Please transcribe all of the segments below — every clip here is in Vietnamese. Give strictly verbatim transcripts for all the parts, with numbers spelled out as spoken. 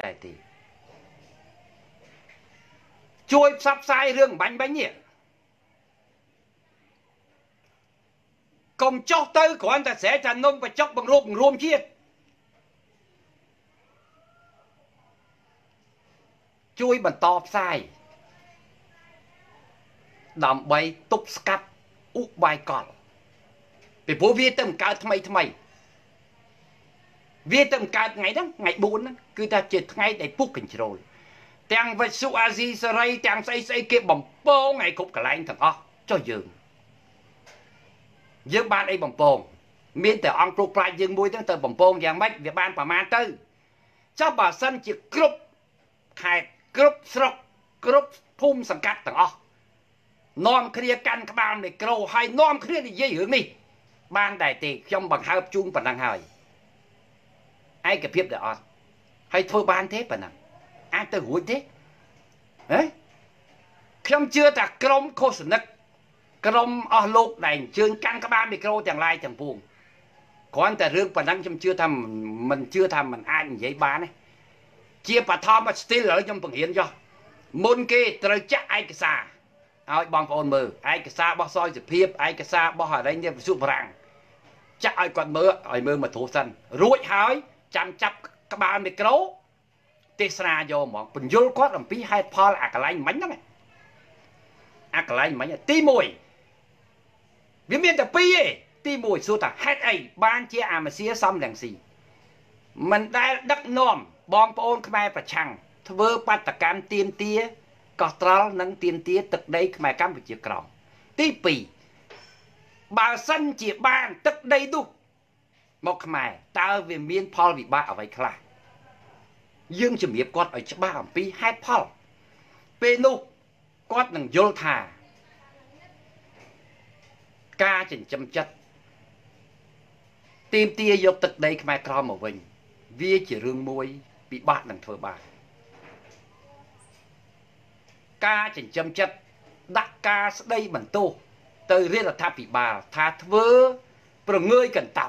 แต่ตีช่วยซับไซเรื่องบัญบัญเนี่ยกองโจเตอร์ของอันแต่เสจนงไปโจบังรูปรวมเชียช่วยบรรทอบไซดำใบตุบสกัดอุบายก่อนไปพูดวิธีการทำไมทำไมวิธีการไงนั้นไงบุญนั้นคือจะจิตไงได้พูดกันโจรแตงวัสุอาจีสไรแตงไซไซเก็บบ่มโป้ไงคุกกระไรทั้งอ๋อเจ้ายืนยืนบ้านไอ้บ่มโป้มีแต่อังกฤษปลายยืนมวยตั้งแต่บ่มโป้อย่างไม่เวียบ้านประมาณตื้อเจ้าบ่าวสั้นจิตกรุบหายกรุบสระกรุบพุ่มสังกัดทั้งอ๋อนอมเคลียกันกระบาลในกระโหลให้นอมเคลียในเยื่อหรือนี่บ้านใดตีย่อมบังคับจูงปนังหายไอ้กระเพียบเดือดให้ทั่วบ้านเทปนังอันตรหุ่นเทเฮ้ยย่อมเชื่อแต่กรมโคศนักกรมอโลกใดเชื่อกันกระบาลในกระโหลอย่างไรอย่างพวงก่อนแต่เรื่องปนังย่อมเชื่อทำมันเชื่อทำมันอันใหญ่บ้านเนี่ยเชื่อปะทอมมาสติหล่อย่อมปังเห็นย่อมนเกตระจักไอ้กษัตริย์เอาบางคนมือไอ้กระซ่าบ่ซอยจะเพียบไอ้กระซ่าบ่หาได้เนี่ยสุบรังจะไอ้ก่อนมือไอ้มือมาถูสันรู้หายจำจับกระบาลไม่กลัวเทศนาโยมเป็นโยกความปีให้พอละอะไรมันนั่นไงอะไรมันตีมวยวิมีแต่ปีตีมวยสุดแต่ให้ไอ้บ้านเจ้าอามาเสียซ้ำแรงสีมันได้ดักนอมบางคนขมายประชังทเวอปัตตการเตียนเตี้ยก็ตราหนังเตียนเตี้ยตึกได้ขมายกำปิจิกรองตีปีบางสันเจียบ้านตึกได้ดุมกขมายตาเวียนเมียนพอลวิบ้าเอาไว้คลายื่นจมีบกอดไอ้บ้าปีให้พอลเปนุกอดหนังโยธากาจินจำจัดเตียนเตี้ยยกตึกได้ขมายกรองมาวิ่งเวียจีเรื่องมวยปีบ้านหนังเธอบ้านกาจินจำจัดดักกาสได้เหมือนโตเตยเรียกท่าปีบาท่าทเวอประเงยกันเต่า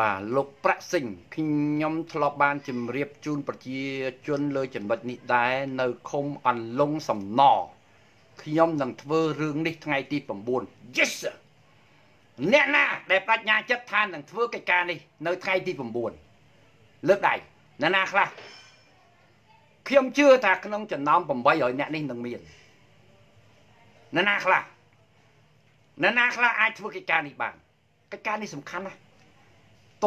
บ่าลบประสิงขย่มทลบบานจมเรียบจูนประจีจนเลยจนบัดนี้ได้ในคมอันลงสำนอขย่มดังเทวเรื่องนี้ไงตีผมบุญ yes เนี่ยนะแต่ปรัชญาจัดทานดังเทวกิจการนี่ในไงตีผมบุญเลิกได้นั่นนะครับขย่มเชื่อถ้าขย่มจะน้อมผมไว้เลยเนี่ยนี่ดังมีนนั่นนะครับนั่นนะครับไอ้เทวกิจการนี่บ้างกิจการนี่สำคัญนะต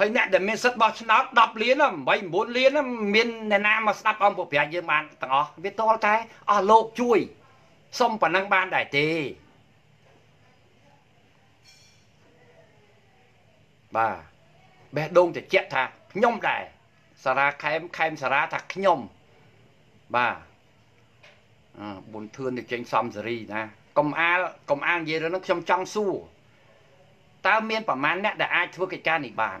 ให้แน่เดี๋ยวมีสัตว์บอชนัดดับเลี้ยนอ่ะใบบุญเลี้ยนอ่ะมีในน้ำมาสัตว์อมพวกเปียเยอรมันต่างอ๋อวิโตไทยอ๋อโลกช่วยส้มปนังบ้านได้ตีบ่าแบดงจะเจ็ดทักย่อมได้สาระแคมแคมสาระทักย่อมบ่าบุญเทือนจะเจงซอมสิรีนะกรมอากรมอางเยอรนักชมจังสู้ตาเมียนประมาณนี้แต่อาชีพกิจการอีกบ้าน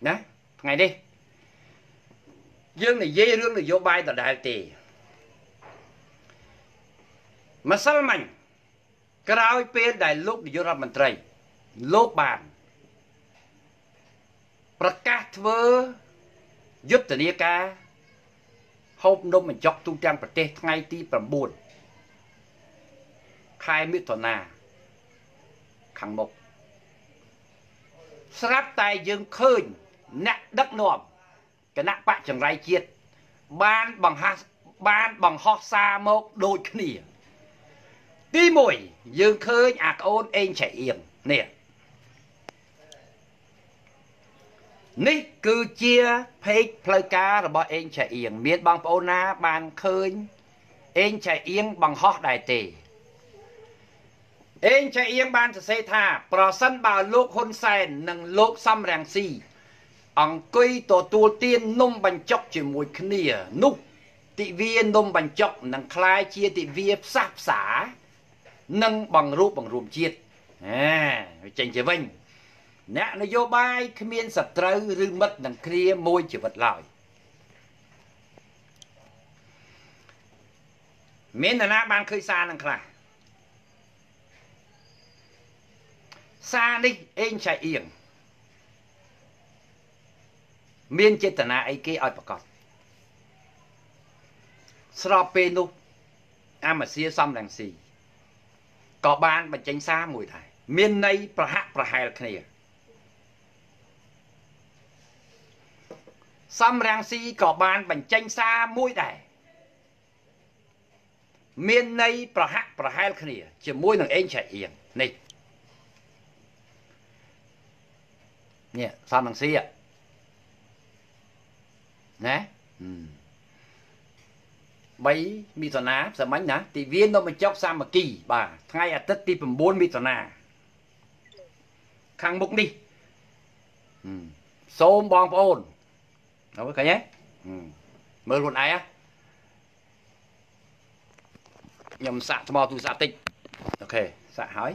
Đó, ngày đi. Dương này dê rương này vô bay ta đã tì. Mà sao mạnh. Cái rau bên đại lúc này vô ra mình trầy. Lốt bàn. Bà cá thơ. Giúp tình yêu ca. Hôm đó mình chọc tu trang bà tê ngay tí bà buồn. Khai miếng thuần nà. Khẳng mục. Sráp tay dương khơi. Nạc đất nộm. Cái nạc bạc chẳng rai chiết. Ban bằng hát. Ban bằng hót xa mốc đôi cái nìa. Tí mùi. Dương khơi ạc ôn ên trẻ yên. Nè. Ní cứ chia phê phơi ca rồi bọn ên trẻ yên. Miết bằng bố na bàn khơi. Ên trẻ yên bằng hót đại tì. Ên chạy yên ban sẽ xây thà. Bỏ sân bà lúc hôn sen. Nâng lúc xăm ràng xì. Ông cây tổ tù tiên nông bánh chọc chỉ mùi khỉa. Núc tị viên nông bánh chọc. Nâng khai chia tị viên sáp xá. Nâng bằng rút bằng rùm chiết. À, chênh chế vinh. Nạ nó vô bài khi miên sập trâu. Rư mất nâng khỉa môi chỉ vật lòi. Miên là nạ ban khơi xa nâng khai. Xa đi, anh chạy yên. Miên chế tả nà ấy kia ôi bà con. Srao bê nụ. À mà xìa xong đằng xì. Có ban bà chánh xa mùi thầy. Miên này bà hạ bà hai lạc nìa. Xong đằng xì có ban bà chánh xa mùi thầy. Miên này bà hạ bà hai lạc nìa. Chỉ mùi nàng anh chạy yên. Này. Nè, xong đằng xí ạ. Nè. Bấy mi tòa ná, sợ mánh ná. Thì viên đó mình chóc xa mà kỳ bà. Ngay ạ tất tí phần bốn mi tòa ná. Khăn múc đi. Xôm bong bóng ồn. Đâu có cái nhé. Mơ luôn ai á. Nhầm xạ thầm mò tù xạ tịch. Ok, xạ hỏi.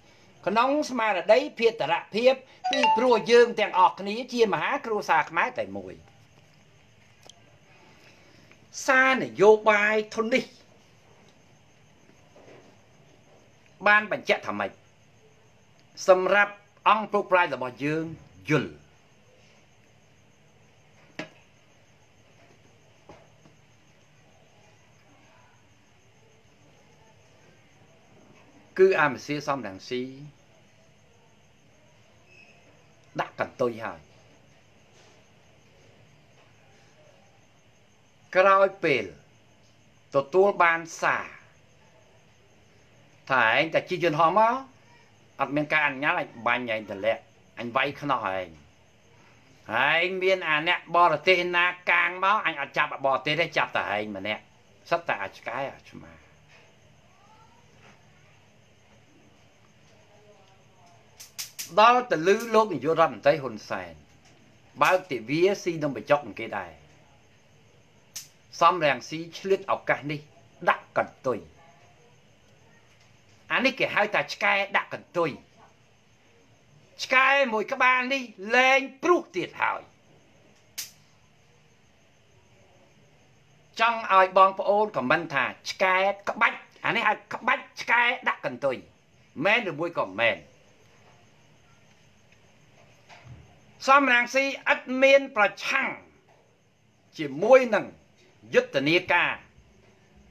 Còn nóng mà là đấy phía tả rạc phiếp. Vì prua dương thằng ọt ní chia mà há kru xa khá mái tại mùi. Xa này vô bài thôn đi. Ban bánh chạy thả mạch. Xâm rạp ong prô prai là bò dương dùl. Cứ ai mà xưa xong đằng xí đã cần tôi hỏi. Cái rõi bền tổ tuôn ban xả. Thả anh ta chi dùn hòm á. Anh miên ca anh nhá là bàn nhà anh ta lẹ. Anh vay khá nọ anh. Anh miên à nẹ bò là tê na càng máu. Anh ạ chạp ạ bò tê đấy chạp tả anh mà nẹ. Sắp tả cái à chứ mà. Đó là lưu lúc này vô ra mình thấy hồn sàn. Báo tỷ vía xí nông bởi chọc một cái đài. Xong ràng xí lít ọc cả đi. Đã cần tôi. Anh ấy kể hai ta chạy đã cần tôi. Chạy mùi các bạn đi. Lên bút tiệt hỏi. Trong ai bóng phá ôn còn mân thà. Chạy các bách. Anh ấy các bách chạy đã cần tôi. Mên rồi mùi còn mên. Xong ràng xí ất miên bà chăng. Chỉ môi nâng dứt tình yêu ca.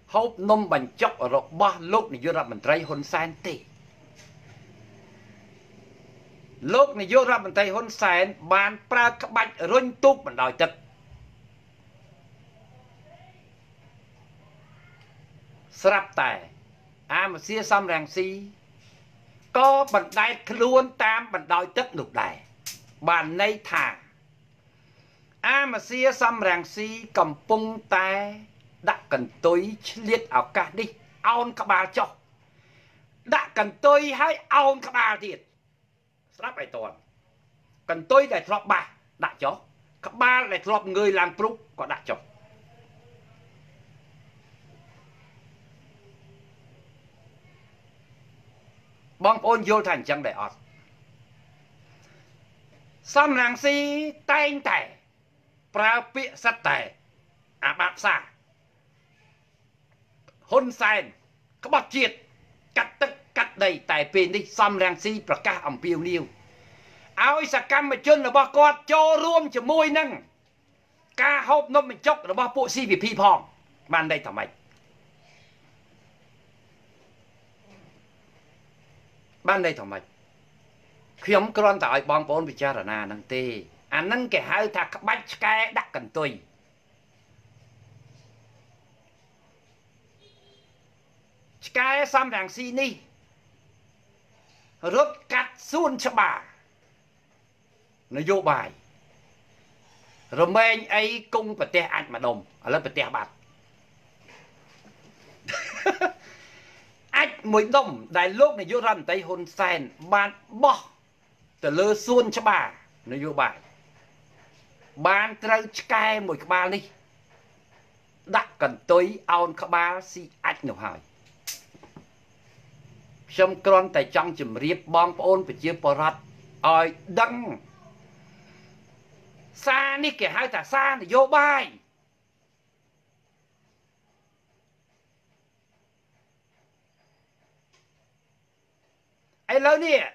Hốp nông bánh chốc ở rộng ba lúc này vô ra mình thấy hôn sàn tì. Lúc này vô ra mình thấy hôn sàn. Bạn bà các bạch rung túc mình đòi tật. Srap tài. À mà xí xong ràng xí. có bằng đai luôn tam bằng đôi tất lục đài bàn nay thả a mà xia xăm ràng xi cầm pung ta đã cần tôi liệt ảo cả đi ông các bà cho đã cần tôi hay ông các bà thiệt sắp bài toàn cần tôi để drop bà đã cho các ba lại drop người làm proof có đã cho bong ôn vô thành chẳng để ọt xăm ràng xi tay tay pra pịa sắt tài à bạc xa hôn sen các bọc triệt cắt tức cắt đầy tài pin đi xăm ràng xi và các ông piêu niêu áo sạc cam mà chân là bọc quạt cho rôm cho môi năng ca hộp nó mình chốc là bọc bộ si vì phi phong ban đây thảo mày ban đây thảo mày khi ông con tại bong bóng bị cha là na năng tê anh nâng cái hai thằng bách cái đắc cần tôi cái xăm ràng xi ni rút cắt xuân cho bà nó vô bài rồi men ấy cung và te anh mà đồng ở lớp te bạc anh mới đồng đại lúc này vô răn tay hôn sen bạn bỏ từ lơ xuân cho bà nó vô bài ban trâu cái một ba đi đặt cần tới on các ba si anh nổ hỏi trong con tại trong chùm riệp bom ôn và chia porat oi đăng xa ní kẻ hai tả xa này vô bài ấy lớn nè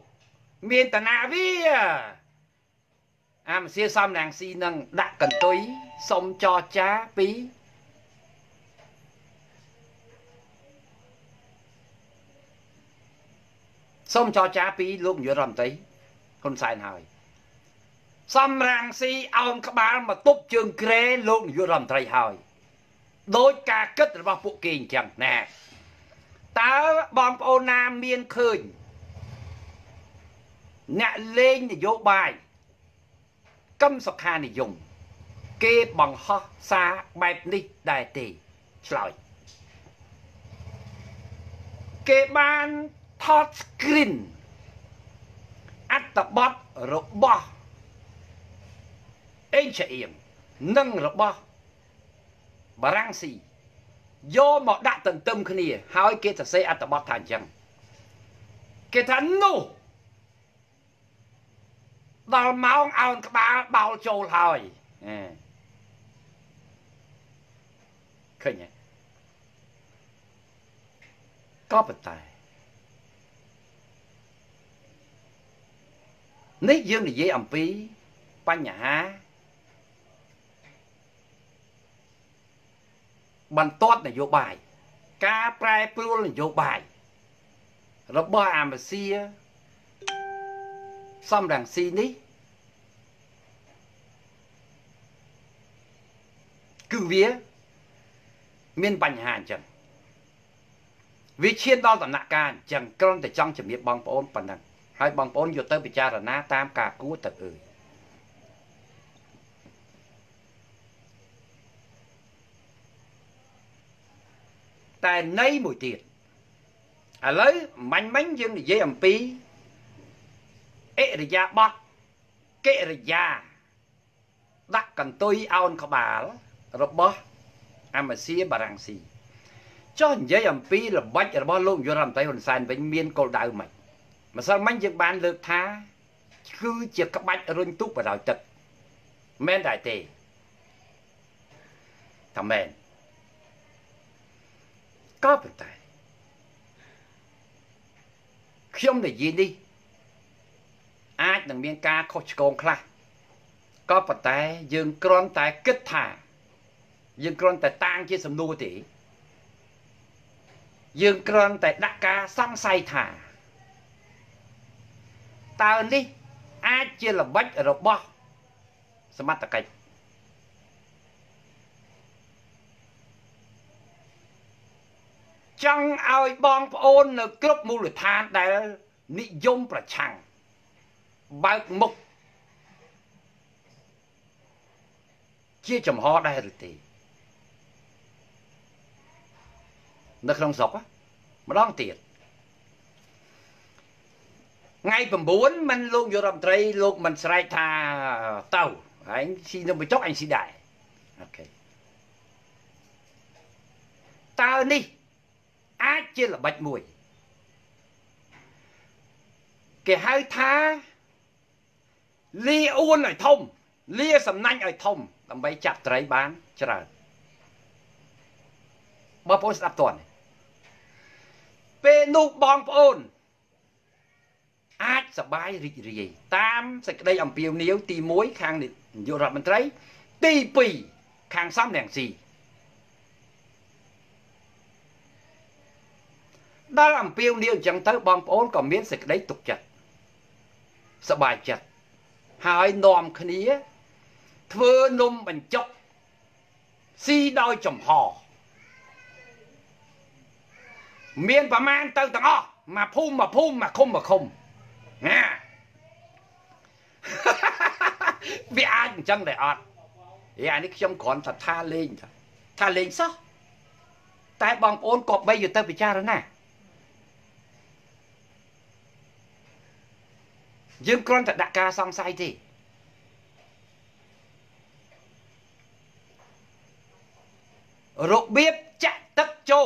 miền tà nà vi à à mà xưa xong nàng xì nâng đã cần túi xong cho chá phí xong cho chá phí luôn giữa rầm tí con sai hỏi xong ràng xì ông các bạn mà tốt trường kê luôn giữa rầm thầy hỏi đối ca kết là bao phụ kì chẳng nè tớ bom ô nam miên khơi nhạc lên thì vô bài cấm sọc hà này dùng kê bằng hóa xa bẹp đi đại tỷ trời kê ban thoát screen at the bot rồi bỏ anh chạy yên nâng rồi bỏ bà răng xì do mà đã tận tâm khả nìa hỏi kê thật xe at the bot thẳng chẳng kê thẳng nô vào máu ông các bà bao trồ hỏi à. Khởi nhé có bật tài nếu dương thì dễ ẩm phí ban nhà ban tốt là vô bài cá prai pru là vô bài rồi bò àm xia xăm ràng xi ní cứ vía miên bành hàn chẳng vì chiên đo tầm nạ ca chẳng con để trong chuẩn bị bằng ôn phần đằng hai bằng ôn vô tới bị cha là na tam cả cú tật ừ tại nấy mùi tiền à lấy mạnh mánh dương để dễ ẩm phí kệ rồi da bọt kệ rồi da đặt cần tôi ao có bà rồi bó à mà xí bà ràng xì cho giấy ẩm phí là bách rồi bó luôn vô làm tay hồn sàn với miên cô đau mày mà sao mấy dân bán lượt tha cứ chịu các bách run túc và đòi tật men đại tề thằng men có phải tại không để gì đi អាច នឹង មាន ការ ខុស ឆ្គង ខ្លះ ក៏ ប៉ុន្តែ យើង គ្រាន់ តែ គិត ថា យើង គ្រាន់ តែ តាំង ជា សំណួរ ទេ យើង គ្រាន់ តែ ដាក់ ការ សង្ស័យ ថា តើ នេះ អាច ជា ល្បិច របស់ សមត្ថ កិច្ច ចង់ ឲ្យ បង ប្អូន នៅ គ្រប់ មូលដ្ឋាន ដែល និយម ប្រឆាំង បើក មុខ ជា ចំហ ដែរ ឬ ទេ នៅ ក្នុង ស្រុក ម្ដង ទៀត ថ្ងៃ ៩ ມັນ លោក យុវ រដ្ឋ មន្ត្រី លោក ມັນ ស្រែក ថា ទៅ ឯង ស៊ី នំ បញ្ចុក ឯង ស៊ី ដែរ អូខេ តើ នេះ អាច ជា ល្បិច មួយ គេ ហៅ ថា លា អួន ឲ្យ ធំ លា សំណាញ់ ឲ្យ ធំ ដើម្បី ចាប់ ត្រី បាន ច្រើន បង ប្អូន ស្ដាប់ តន់ ពេល នោះ បង ប្អូន អាច សบาย រីករាយ តាម សេចក្តី អំពាវនាវ ទី មួយ ខាង នាយក រដ្ឋ មន្ត្រី ទី ពីរ ខាង សំ រាំង ស៊ី ដល់ អំពាវនាវ អញ្ចឹង ទៅ បង ប្អូន ក៏ មាន សេចក្តី ទុកចិត្ត សบาย ចិត្ត ហើយ នាំ គ្នា ធ្វើ នំ បញ្ចុក ស៊ី ដោយ ចំហ មាន ប្រ មាណ ទៅ ទាំង អស់ មក ភូមិ មក ភូមិ មក ឃុំ មក ឃុំ nha. Vì ai cũng chẳng để ọt. Vì ai cũng chẳng còn thật tha lên. Tha lên sao? Tại bọn ôn cọp bây giờ tới bị cha rồi nè. Dương con thật đã ca xong sai thì. Rộ biếp chạy tất cho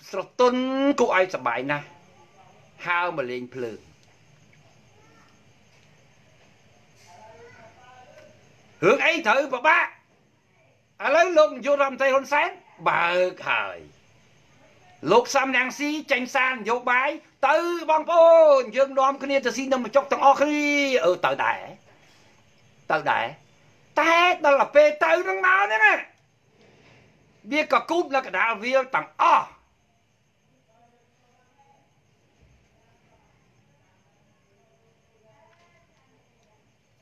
sở tuân cụ ai sở bài nà. Hao mà lên phường hướng ấy thử bà ba à lấy luôn vô rầm tay hôn sáng bờ khởi lục xăm nàng xí tranh san vô bái từ băng bôn dương đoan cái này từ xin đâu mà chọc thằng o khi ở từ đại từ đại té đó là pê từ nó nào đấy nè biết cả cút là cả đá viên thằng o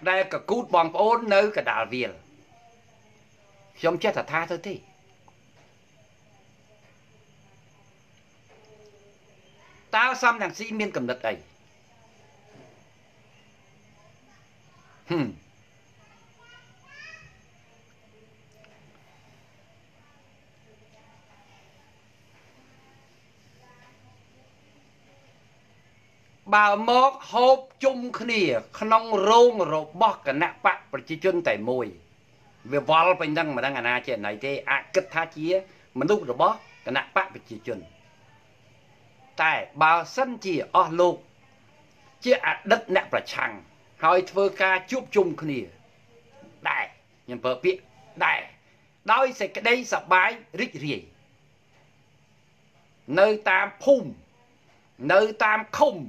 đây cả cút bằng ôn nơi cả đảo viền, giống chết thật tha thôi thì, tao xăm đằng sĩ miên cầm đất ấy, hmm. Bà mốt hộp chung khỉa Nông rôn rồi bọc cả nạc bạc Bà chí chân tại mùi Vì vọl bình năng mà đang ngàn á trên này thế Á kết thá chía Mà lúc rồi bọc cả nạc bạc bà chí chân Tại bà sân chìa ơ lục Chìa á đất nạc bà chăng Hỏi thơ ca chụp chung khẩn nìa Đại Nhân vợ biết Đại Nói sẽ cái đây sắp bái rít rỉ Nơi tam phùm Nơi tam không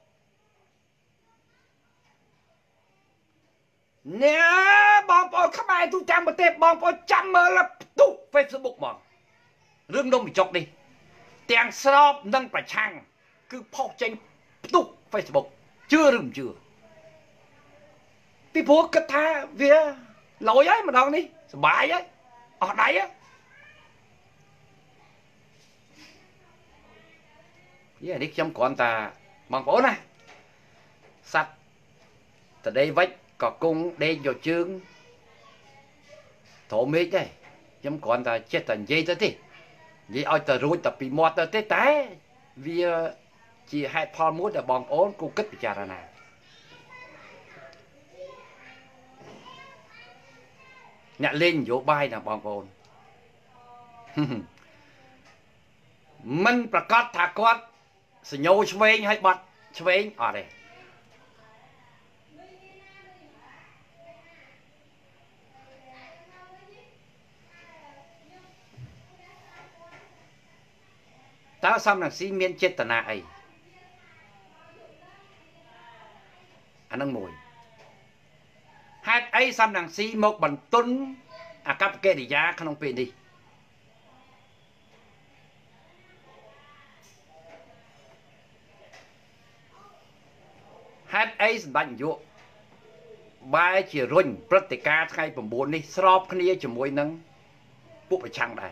Nè bóng ồn khắp ai tu chạm mơ tê bóng ồn chạm mơ là tu Facebook bóng Rương đông bị chọc đi Tiếng sọp nâng bà chăng Cứ phóc chanh tu Facebook Chưa rừng chưa Thì bố kết thả Vì lỗi ấy mà đoàn đi Bãi ấy Ở đây ấy Vì đi chấm con ta Bằng bố nè Sạch Tại đây vách Có cung đen vô chương Thổ mít đây Chấm con ta chết thành dây tới đi Vì ai ta rút tập bị mọt tới tới tới Vì Chỉ hãy phó mút là bằng bố Cô kết bị trả ra nè Nhạc lên dỗ bài là bóng bồn Mình bà cót thả cót Sẽ nhô xuênh hay bật xuênh Ở đây Tao xong nàng xí miên chết tà nạ ấy Anh đang mùi Hãy ấy xăm nàng xí một bằng tuấn À cắp kê đi giá khăn ông phê đi Hãy ấy xăm bánh dụ Bài chỉ rung bất tì ca thay bằng bốn đi Srop khăn đi cho mối nâng Bụi chăng đại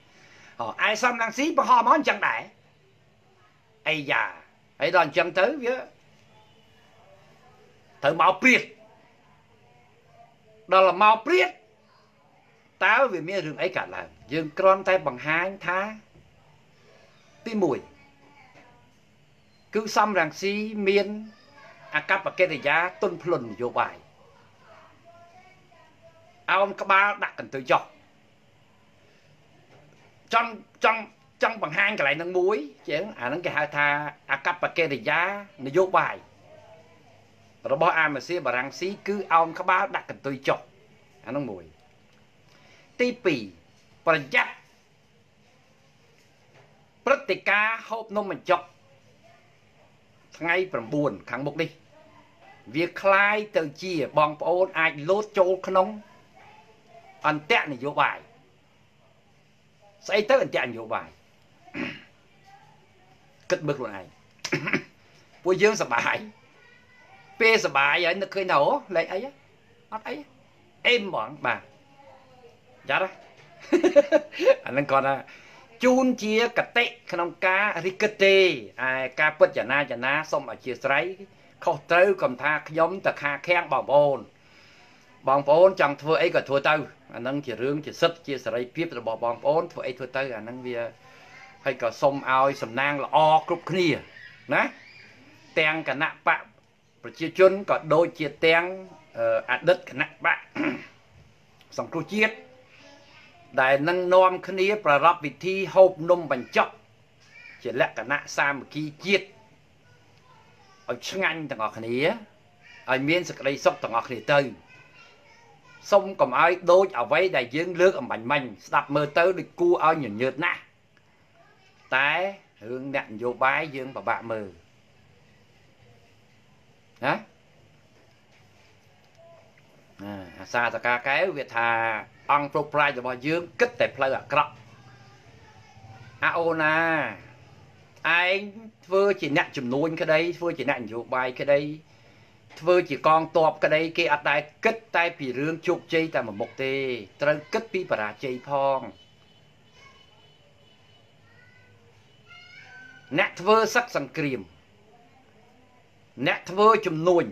Ai xong năng xí bà hò món chẳng đại Ây da Ây đoàn chẳng tới Thử màu priết Đó là màu priết Tao vì mấy rừng ấy cả là Dương con tay bằng hai tháng Tí mùi Cứ xong rằng si miên A cắp và kết đại giá tuân phần vô bài Ông có ba đặt cần tự dọc Trong Trong Trong bằng hai cái lại nâng mũi Chứ à nâng cái hai tha A cắp và kết đại giá Nó vô bài Rồi bó ai mà xí bà rằng si Cứ ông có ba đặt cần tự dọc À nâng mũi Tí bì, bà dắt Bất tì ca hộp nông mình chọc Ngay bằng buồn kháng mục đi Việc khai từ chia bóng bóng ai lốt chô khăn ông Anh tẹn này vô bài Sẽ tới anh tẹn vô bài Cất bước luôn này Bùi dương sả bài Pê sả bài ấy nó khơi nổ Lấy ấy á Nói ấy Em bọn bà Dạ đó Anh đang còn là Chôn chia cả tệ khăn ông ca Rì kết tê Ca bất giả na giả na Xong ở chia sấy Khóc trâu cầm tha Giống tạc hà khen bỏng bồn Bỏng bồn chẳng thua ấy cả thua tâu Anh đang chỉ rương chỉ sức Chia sấy phép là bỏng bồn Thua ấy thua tâu Anh đang vì Hay cả xong ao Sầm nang là o Cục khní Ná Tên cả nạ bạc Chia chôn Có đôi chia tên Á đất cả nạ bạc Xong cú chiết Đại năng nôm khá ní bà rập vị thi hộp nông bánh chọc Chỉ lẽ cả nạ xa một khi chiết Ở chân anh thằng ngọt khá ní Ở miên sẽ gây sốc thằng ngọt khá ní tư Xong còn ai đôi ở vấy đại dương lước ở bánh mạnh Sạp mơ tớ được cua ở nhờ nhợt nạ Tại hướng nạn vô bái dương bà bạ mơ Hả? À xa ra cả cái việc thà ăn propri rồi bao dương kích tệ plei à cọ aona anh vừa chỉ nặng chùm nuôi cái đây vừa chỉ nặng chụp bài cái đây vừa chỉ con tọp cái đây kia ở đây kích tay bị rương chụp chơi tại một mục tê trơn kích bị bà chơi phong nặng vừa sắc sầm kìm nặng vừa chùm nuôi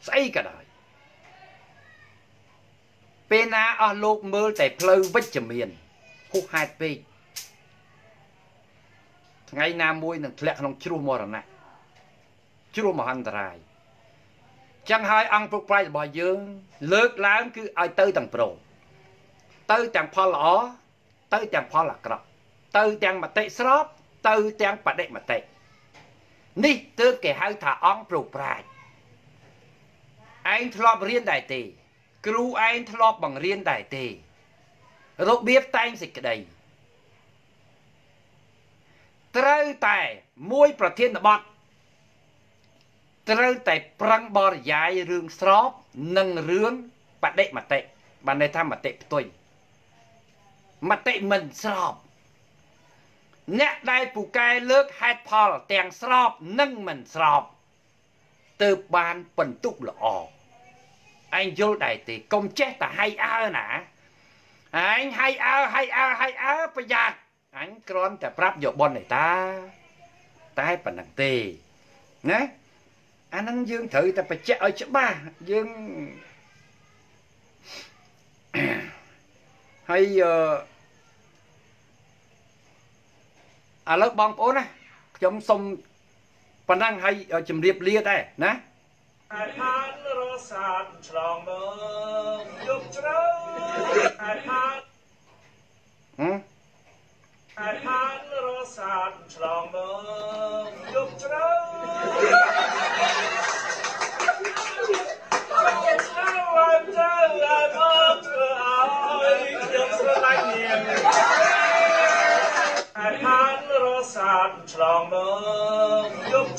xây cả đời bên á ở lục mơ tại pleu vách chùm miền hút hai pê ngày nam môi nằng lẹ nằng chua mò rồi nè chua mò ăn dài chẳng hai ăn phục vai bò dương lướt láng cứ ai tới tầng pro tới tầng pha lỏ tới tầng pha lạc cọp tới tầng mà tệ sóp tới tầng bà đệ mà tệ ní tới kẻ hai thả ăn phục vai anh thọ riêng đại tề cứu anh thọ bằng riêng đại tề rồi biết tay dịch cái đầy trời tài môiប្រធានបទ trời tài prang bò dài rương sóp nâng rương bạn đệ mặt tệ bạn này tham mặt tệ tôi mặt tệ mình sóp nét đai phủ cai lướt hai pol tèn sóp nâng mình sóp từ ban phần túc lọ anh vô đại thì công chết là hay áo nã anh hay áo hay áo hay áo bây giờ anh còn ta pháp dọc bọn này ta ta hay bằng tì nè anh ăn dương thử ta phải chạy ở chỗ ba dương hay uh... à lớp bóng ố nè trong sông bằng năng hay ở chùm riệp lia đây nè ừ? Hãy subscribe cho kênh Ghiền Mì Gõ để không bỏ lỡ những video hấp dẫn Hãy subscribe cho kênh Ghiền Mì Gõ để không bỏ lỡ những video hấp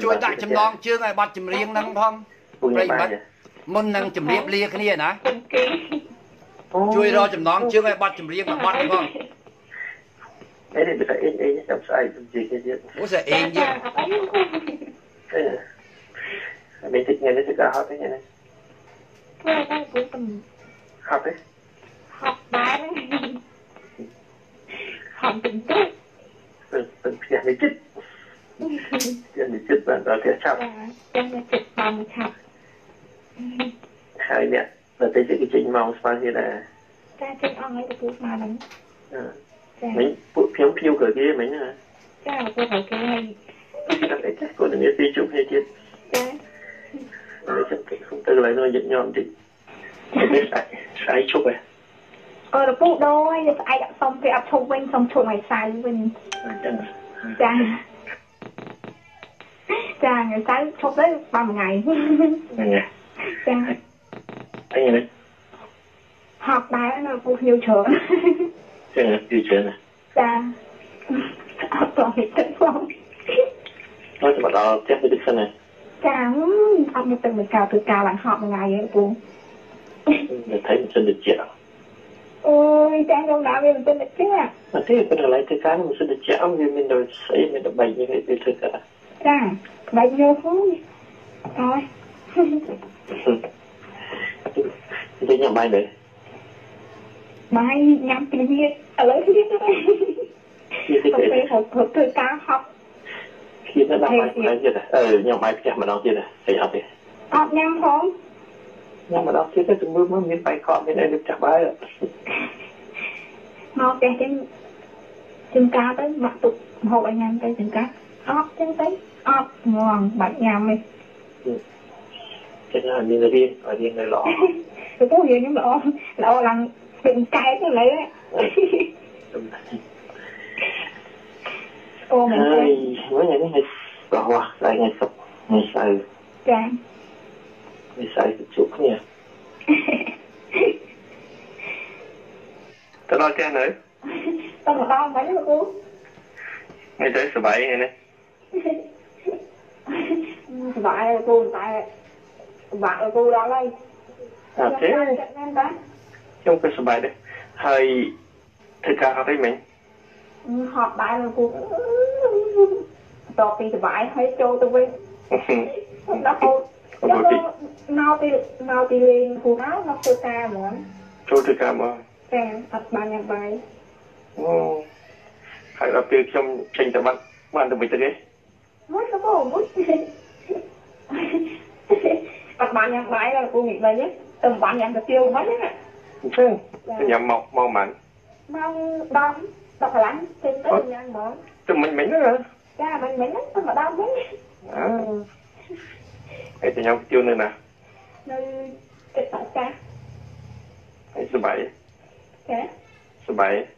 Chùi tại chùm đong chưa ngay bắt chùm riêng nâng phong. Bây bắt môn nâng chùm riêng lia cái này nè. Chùm kì. Chui ro chấm nón chưa ai bắt chấm riêng mà bắt đúng không? Đấy thì bây giờ em em chấm sai chấm gì cái gì? Ủa sao em vậy? Mình thích nghe nó thích cả học thế này. Thôi đang cũng tầm học đấy. Học bài đấy. Học từng chút. Từng từng giờ để chích. Giờ để chích bạn rồi sẽ chọc. Đang là chích bằng chọc. Hai mẹ. Và tới cái trình màu xa thì là cha trình ông ấy được mà đánh mình phụ phiếu phiếu cửa kia mình hả cha là cô phải kia hay cô đừng nghe suy chụp hay chết cha nói chụp cái không tự lại nó dẫn nhọn chứ không biết sai chụp à ờ là phụ đôi thì ai đã xong thì ập chụp mình xong chụp ngoài sai với mình cha cha người sai chụp đấy ba một ngày cha anh này học bài là phụ nhiều trường trường là nhiều trường à dạ học toàn hết tận phong nói cho bạn đó chắc biết được sao này dạ học một tuần mình cào từ cào bạn học một ngày vậy cô mình thấy mình xin được chẹo ôi trang trong đảo về mình xin được chẹo mà thế mình lại thứ cá mình xin được chẹo vì mình đòi xây mình đòi bày như vậy từ từ cả rằng bệnh vô phú rồi. Tôi nhầm ai được? Mai nhầm tự nhiên ở lấy cái biết đó. Học về học học từ cao học. Khi nó làm ai nói chưa này, ờ nhầm ai chả mà nói chưa này, thầy học đi. Học nhầm không? Nhầm mà nói chưa cái chúng tôi mới miếng bài cọ bên đây được trả bài rồi. Học về cái trường cao tới mặc tục học anh em tới trường cao. Học chân tới học ngon bạn nhầm này. Cái này mình là riêng, là riêng này lọ. Tôi có hiểu nhưng mà lọ, lọ là đừng cái tôi lấy đấy. Cô mình ơi, mấy ngày đấy ngày lọ à, lại ngày sập, ngày sài. Dạ. Ngày sài sụp sụp nha. Tao lo cha nữa. Tao mà lo mấy nữa cô. Ngày tới số bảy này nè. Số bảy cô tại. Bạn ở cô đó đây. À thế. Trong cái số bài đấy. Hơi thực ra học đấy mình. Họp bài là cô. Đọc thì bài hơi trâu tôi với. Đó cô. Nào thì nào thì lên cô áo nó cô ta muốn. Trâu thực ra mà. Em tập bài nhạc bài. Ồ. Hay là việc trong trình tập bạn bạn được mấy cái đấy. Mất nó bỏ mất. Tập bạn nhạc bài là cô nghĩ vậy nhé. Tầm bạn nhạc tiêu mất nhé. Thế nhạc mọc màu mặn. Màu đom, đọc là lắm. Thế tới nhạc mỏ. Tụi mình mến đó hả? Dạ, mình mến lắm, tụi mà đom mến. À. Thế tụi nhau tiêu nơi nào? Nơi... Cái tọa xa. Số bảy. Thế? Số bảy.